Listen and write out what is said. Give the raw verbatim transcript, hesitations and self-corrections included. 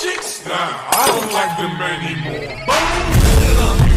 chicks? Nah, I don't like them anymore. Boom.